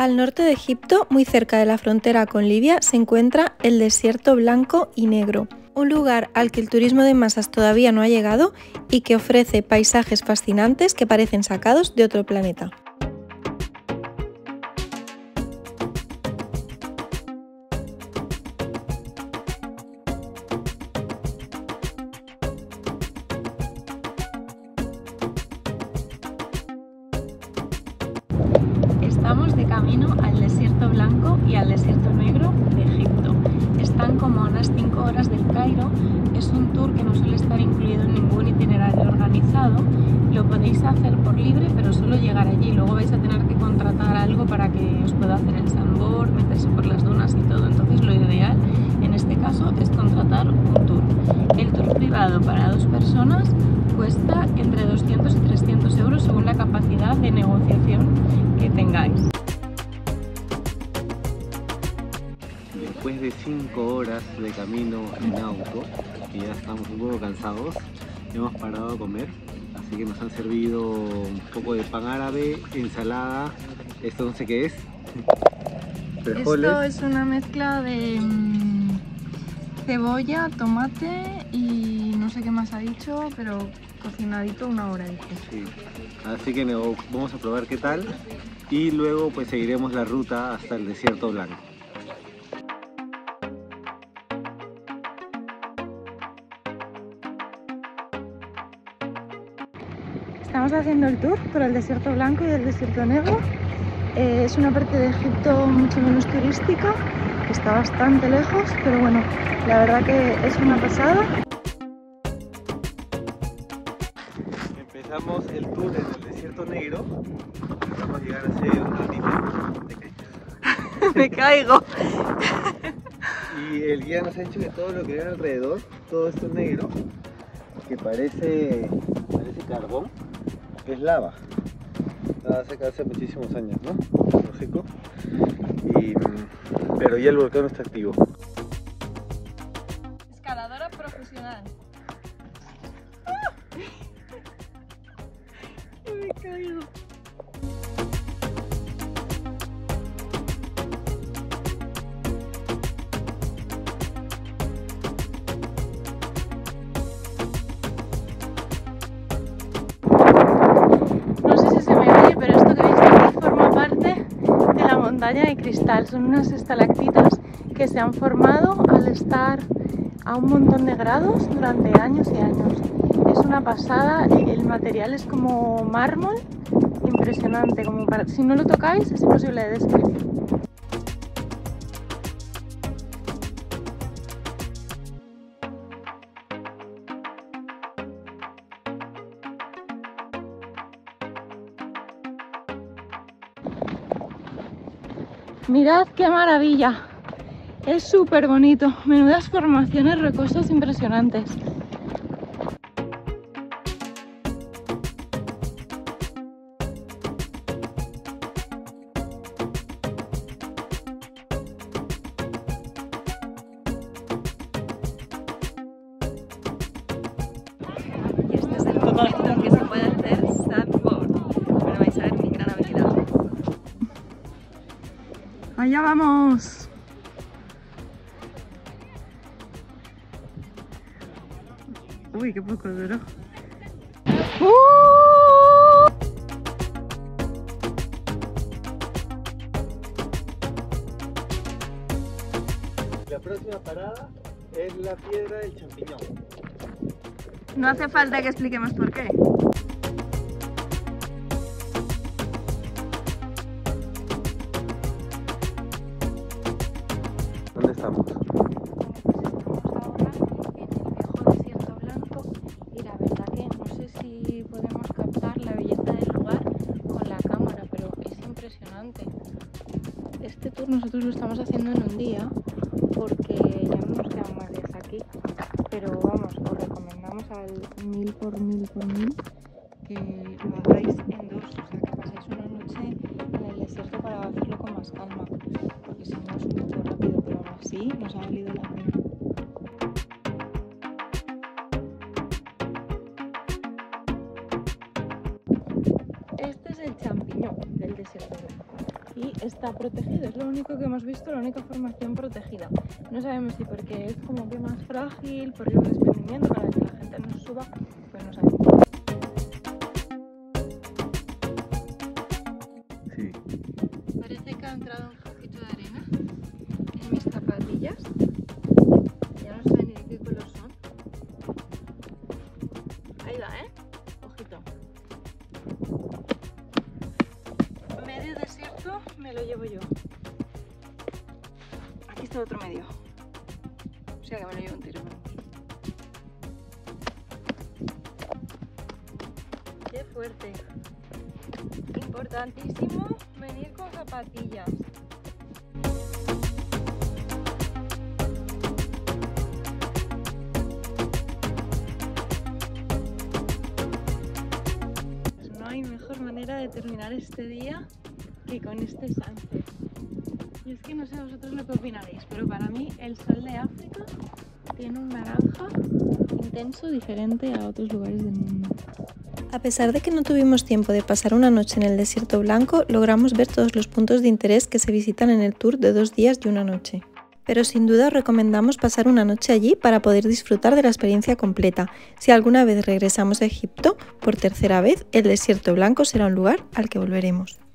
Al norte de Egipto, muy cerca de la frontera con Libia, se encuentra el Desierto Blanco y Negro, un lugar al que el turismo de masas todavía no ha llegado y que ofrece paisajes fascinantes que parecen sacados de otro planeta. Estamos de camino al Desierto Blanco y al Desierto Negro de Egipto. Están como a unas 5 horas del Cairo. Es un tour que no suele estar incluido en ningún itinerario organizado. Lo podéis hacer por libre, pero solo llegar allí. Luego vais a tener que contratar algo para que os pueda hacer el sandboard, meterse por las dunas y todo. Entonces lo ideal en este caso es contratar un tour. El tour privado para dos personas cuesta entre 200 y 300 euros según la capacidad de negociación que tengáis. Después de 5 horas de camino en auto, que ya estamos un poco cansados, hemos parado a comer, así que nos han servido un poco de pan árabe, ensalada, esto no sé qué es, frijoles. Esto es una mezcla de cebolla, tomate y no sé qué más ha dicho, pero cocinadito una hora, dije. Sí. Así que vamos a probar qué tal y luego pues seguiremos la ruta hasta el Desierto Blanco. Estamos haciendo el tour por el Desierto Blanco y el Desierto Negro. Es una parte de Egipto mucho menos turística, que está bastante lejos, pero bueno, la verdad que es una pasada. Empezamos el tour en el Desierto Negro. Vamos a llegar hace un ratito. Me caigo. Y el guía nos ha dicho que todo lo que hay alrededor, todo esto negro, que parece carbón, es lava. Hace muchísimos años, ¿no? Lógico. Pero ya el volcán está activo. Escaladora profesional. No sé si se me ve, pero esto que veis aquí forma parte de la montaña de cristal. Son unas estalactitas que se han formado al estar a un montón de grados durante años y años. Es una pasada, el material es como mármol, impresionante, como para, si no lo tocáis es imposible de describir. Mirad qué maravilla, es súper bonito, menudas formaciones rocosas impresionantes. Que se puede hacer sandboard. Bueno, vais a ver mi gran habilidad. Allá vamos. Uy, qué poco duro. La próxima parada es la Piedra del Champiñón. No hace falta que expliquemos por qué. ¿Dónde estamos? Estamos ahora en el viejo Desierto Blanco y la verdad que no sé si podemos captar la belleza del lugar con la cámara, pero es impresionante. Este tour nosotros lo estamos haciendo en un día porque ya hemos quedado más días aquí, pero vamos, os recomendamos al 1000 por 1000 por 1000 que lo hagáis en dos, o sea que pasáis una noche en el desierto para hacerlo con más calma, porque si no es un poco rápido, pero aún así nos ha valido la pena. Este es el champiñón del Desierto Blanco. y está protegido. Es lo único que hemos visto, la única formación protegida. No sabemos si porque es como que más frágil, por el desprendimiento, para que la gente no se suba, pues no sabemos. Sí. Parece que ha entrado un poquito de arena en mis zapatillas. Ya no sé ni de qué color son. Ahí va, ¿eh? Ojito. Medio desierto me lo llevo yo. Aquí está otro medio. O sea que me lo llevo entero. ¡Qué fuerte! Importantísimo venir con zapatillas. No hay mejor manera de terminar este día que con este sunset. Y es que no sé vosotros lo que opinaréis, pero para mí el sol de África tiene un naranja intenso diferente a otros lugares del mundo. A pesar de que no tuvimos tiempo de pasar una noche en el desierto blanco, logramos ver todos los puntos de interés que se visitan en el tour de 2 días y 1 noche. Pero sin duda os recomendamos pasar una noche allí para poder disfrutar de la experiencia completa. Si alguna vez regresamos a Egipto, por tercera vez, el desierto blanco será un lugar al que volveremos.